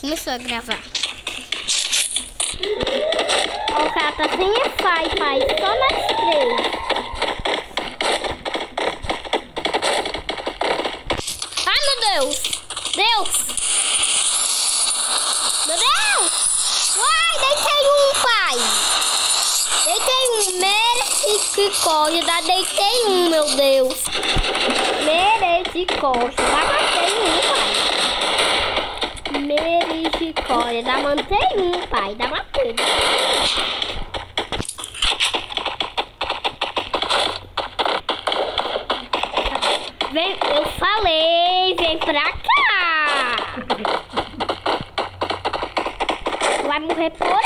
Começou a gravar. Ó, o cara tá sem wi-fi, pai. Só nós três. Ai, meu Deus. Meu Deus. Ai, deitei um, pai. Deitei um. Misericórdia, deitei um, meu Deus. Misericórdia, matei um, pai. Misericórdia, dá mantém um, pai, dá uma coisa. Vem, eu falei, vem pra cá. Vai morrer por aí.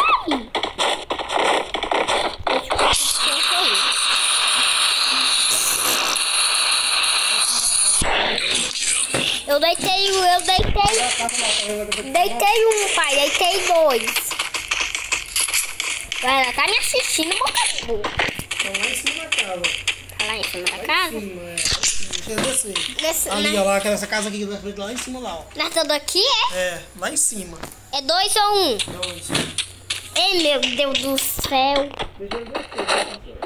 Eu deitei um, pai, deitei dois. Vai, ela tá me assistindo, boca de burro. Tá lá em cima da casa. Tá lá em cima da casa? Nesse, ali, né? Ó, lá, essa casa aqui da frente, lá em cima, lá, ó. Nessa daqui, é? É, lá em cima. É dois ou um? Dois. Ei, meu Deus do céu.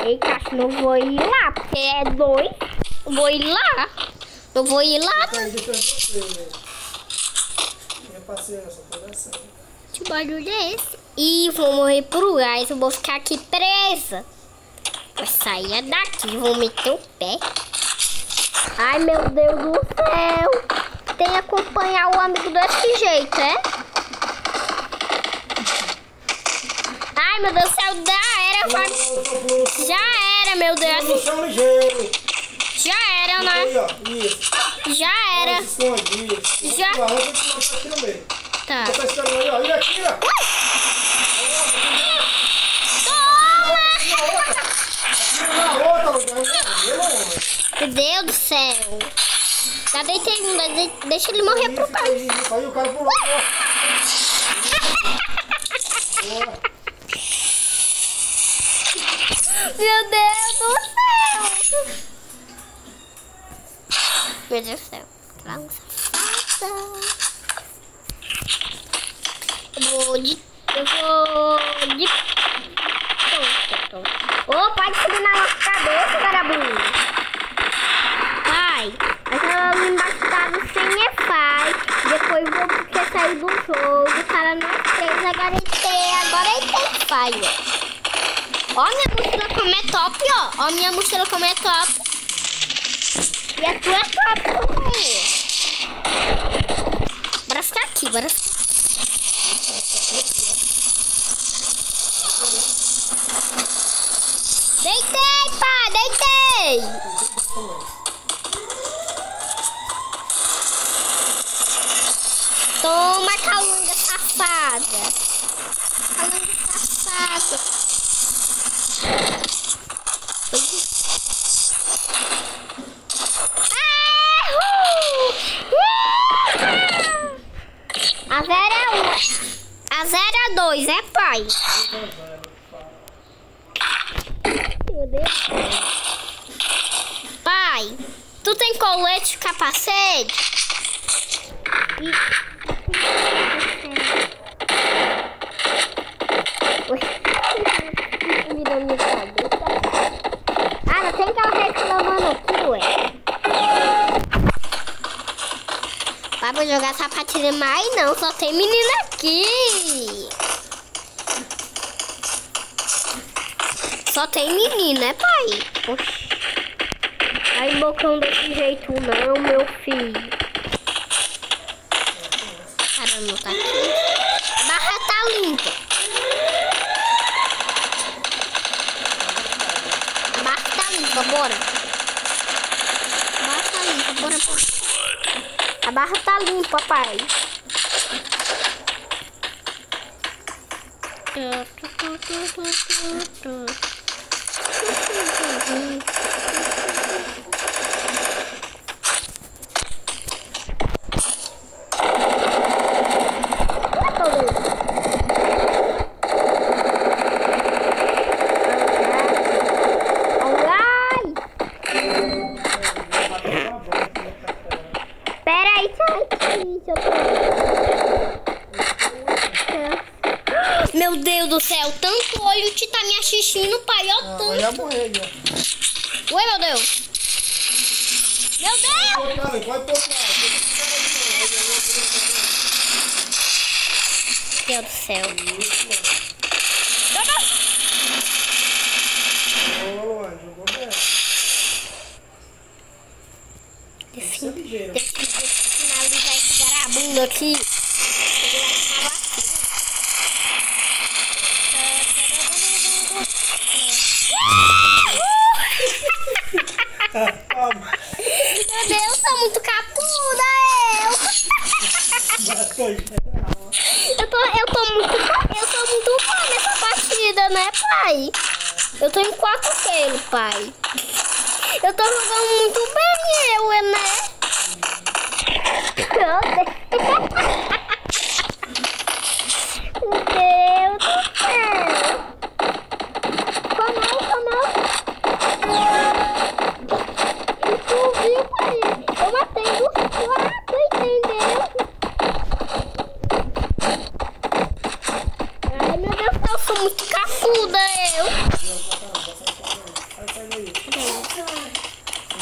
Eita, acho que não vou ir lá, porque é dois. Eu vou ir lá. Eu vou ir lá. Que barulho é esse? Ih, vou morrer pro gás. Eu vou ficar aqui presa. Vou sair daqui. Vou meter o pé. Ai, meu Deus do céu. Tem que acompanhar o amigo desse jeito, é? Ai, meu Deus do céu. Já era, meu Deus. Já era, né? Já era. Já. Tá. Toma! Meu Deus do céu. Já deitei um, deixa ele morrer pro pai. Aí o cara pulou. Meu Deus do céu. Meu Deus do céu. Eu vou de... Ô, pai, subir na nossa cabeça, vagabundo. Pai, eu tava embaixado sem meu pai. Depois vou porque sair do jogo. O cara não fez, agora ele tem pai, ó. Ó minha mochila como é top, ó. Ó minha mochila como é top. E a tua própria. Bora ficar aqui, bora ficar aqui. Deitei, pá, deitei. Toma, calunga safada. Calunga safada. A 0 a 2, é, pai? Meu Deus. Pai, tu tem colete e capacete? Ah, não tem carro reclamando aqui, ué. Não vou jogar essa partida mais não, só tem menina aqui. Só tem menina, né, pai? Oxi. Vai bocão desse jeito não, meu filho. Cara, não tá aqui. A barra tá limpa. A barra tá limpa, bora. A barra tá limpa, bora, bora. A barra tá limpa, papai. Peraí, sai aqui, seu pai. Meu Deus do céu, tanto olho que tá me assistindo, pai, ó, ah, tanto. Já morreu, já. Ué, meu Deus. Meu Deus! Meu Deus do céu. Deixa eu finalizar esse vagabundo aqui. Meu Deus, sou muito capuda, eu! Eu tô muito bom nessa partida, né, pai? Eu tô em 4 pelo, pai. Eu tô jogando muito bem, eu, né? Meu Deus do céu! Como? Tu viu, pai? Eu matei do lado, entendeu? Ai, meu Deus do céu, eu sou muito cafuda, eu!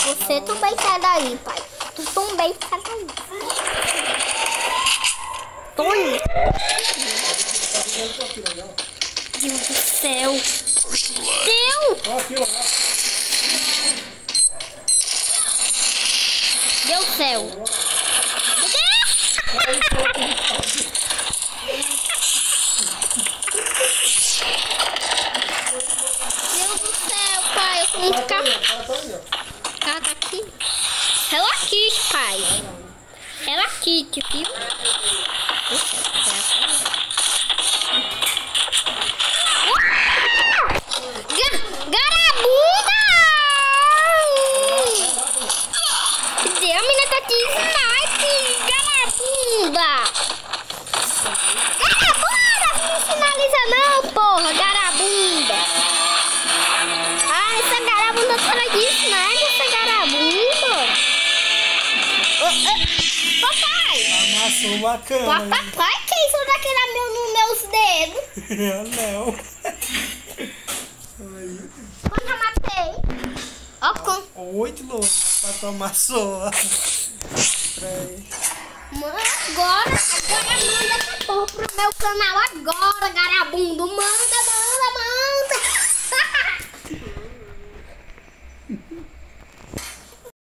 Você também sai daí, pai. Tu também sai daí. Tony! Deus do céu! Deu! Deu céu! Deus do céu, pai! Eu sou muito café. Ela tá aqui. Ela aqui, pai. Ela aqui, tio. Garabunda! A menina tá aqui. Garabunda! Garabunda! Não finaliza não, porra. Garabunda! Ah, essa garabunda tá aqui, né? Papai! Amassou uma cama. Papai, que é isso daqui nos meus dedos? Eu não. Quanto eu matei? Ó, com 8 lobos. Papai amassou. Mano, agora manda essa porra pro meu canal agora, garabundo. Manda